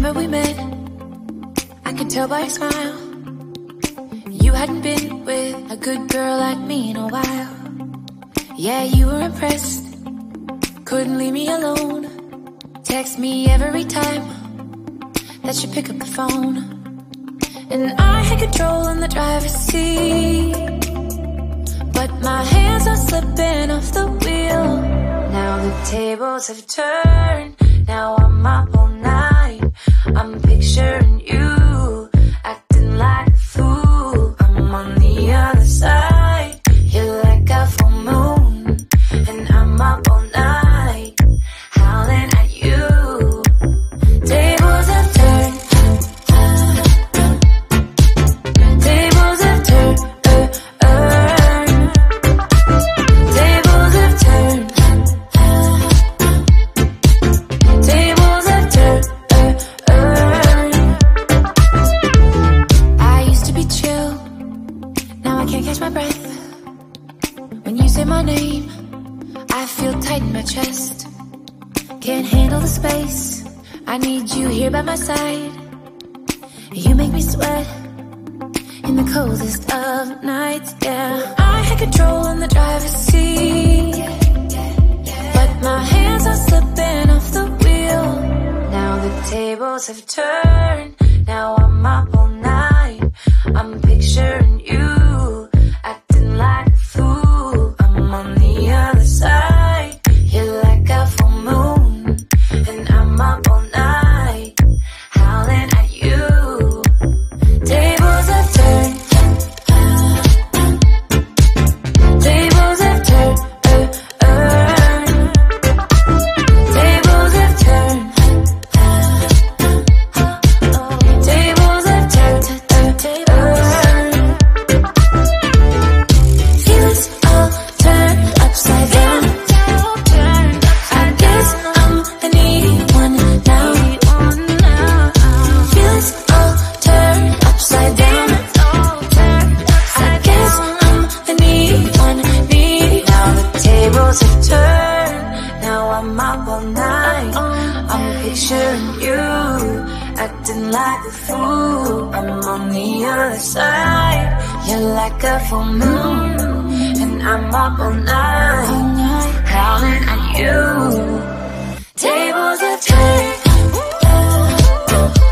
remember we met, I can tell by your smile. You hadn't been with a good girl like me in a while. Yeah, you were impressed, couldn't leave me alone. Text me every time that you pick up the phone. And I had control in the driver's seat, but my hands are slipping off the wheel. Now the tables have turned, now I'm up all night. I'm picturing you, acting like a fool. I'm on the other side, you're like a full moon, and I'm up all night, howling at you. Tables have turned, tables have turned, tables have turned, tables have turned. I used to be chill, now I can't catch my breath. When you say my name, I feel tight in my chest. Can't handle the space, I need you here by my side. You make me sweat in the coldest of nights, yeah. I had control in the driver's seat, but my hands are slipping off the wheel. Now the tables have turned, now I'm up all night. I'm picturing you, acting like a fool. I'm on the other side, you're like a full moon, and I'm up all night, howling at you. Tables have turned, tables have turned, tables have turned, tables have turned, Feelings all turned upside down. I guess I'm the needy one now. Feelings all turned upside down. I guess I'm the needy one, needy. Now the tables have turned, now I'm up all night. I'm picturing you, acting like a fool. I'm on the other side, you're like a full moon, and I'm up all night, howling at you. Tables have turned.